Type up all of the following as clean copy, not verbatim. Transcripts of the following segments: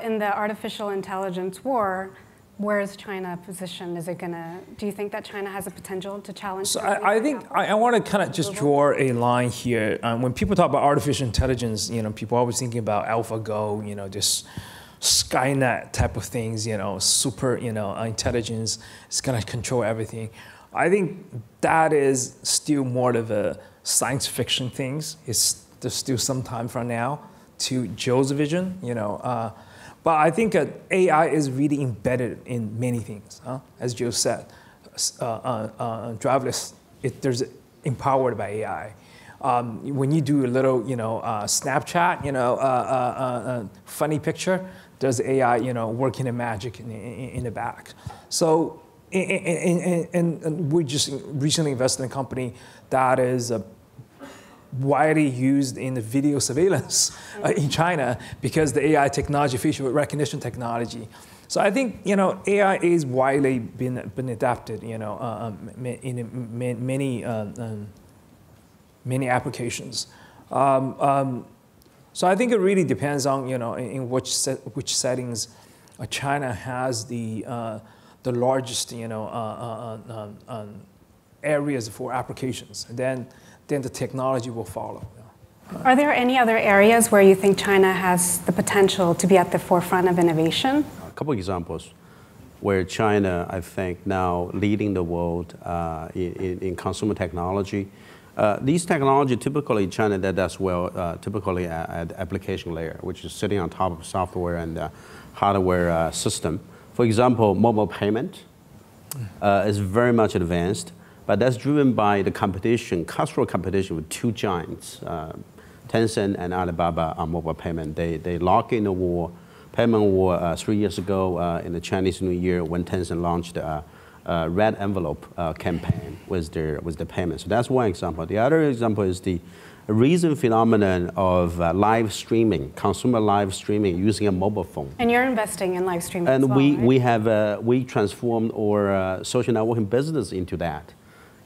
In the artificial intelligence war, where is China positioned? Is it going to? Do you think that China has a potential to challenge? So I think I want to kind of just draw a line here. When people talk about artificial intelligence, people are always thinking about AlphaGo, just Skynet type of things, super, intelligence. It's going to control everything. I think that is still more of a science fiction things. There's still some time from now to Joe's vision, But I think AI is really embedded in many things, as Joe said. Driverless, there's empowered by AI. When you do a little, Snapchat, funny picture, there's AI, working in magic in the back. So, and we just recently invested in a company that is widely used in the video surveillance in China because the AI technology, facial recognition technology. So I think AI is widely been adapted in many many applications. So I think it really depends on in which settings China has the largest areas for applications, and then the technology will follow. Are there any other areas where you think China has the potential to be at the forefront of innovation? A couple of examples where China, I think, now leading the world in consumer technology. These technology typically China that does well typically at application layer, which is sitting on top of software and hardware system. For example, mobile payment is very much advanced. But that's driven by the competition, cultural competition with two giants, Tencent and Alibaba on mobile payment. They lock in the war, payment war 3 years ago in the Chinese New Year when Tencent launched a red envelope campaign with the payment. So that's one example. The other example is the recent phenomenon of live streaming, consumer live streaming using a mobile phone. And you're investing in live streaming as well, right? And we transformed our social networking business into that.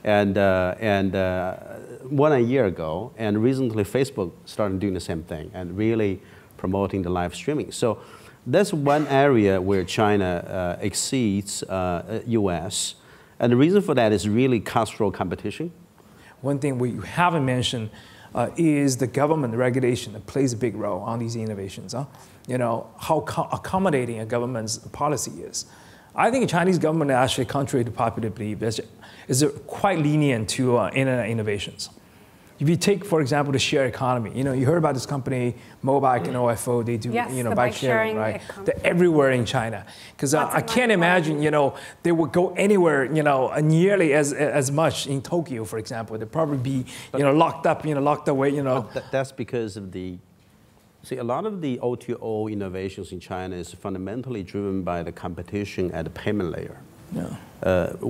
And 1 year ago, and recently Facebook started doing the same thing and really promoting the live streaming. So that's one area where China exceeds US. And the reason for that is really cultural competition. One thing we haven't mentioned is the government regulation that plays a big role on these innovations. How accommodating a government's policy is. I think the Chinese government, actually, contrary to popular belief, is quite lenient to internet innovations. If you take, for example, the share economy, you heard about this company, Mobike and OFO, they do, bike sharing, right? They're everywhere in China. Because I can't imagine, they would go anywhere, nearly as much in Tokyo, for example. They'd probably be, locked up, locked away, That's because of the... See, a lot of the O2O innovations in China is fundamentally driven by the competition at the payment layer. Yeah.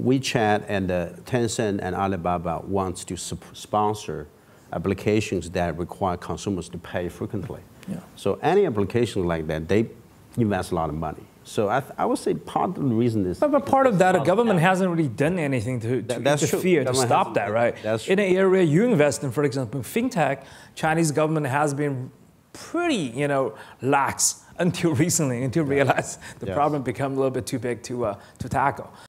WeChat and Tencent and Alibaba wants to sponsor applications that require consumers to pay frequently. Yeah. So any application like that, they invest a lot of money. So I would say part of the reason is... But part of that, the government hasn't really done anything to stop that, right? That's true. In an area you invest in, for example, fintech, Chinese government has been pretty, lax until recently, until realized the problem became a little bit too big to tackle.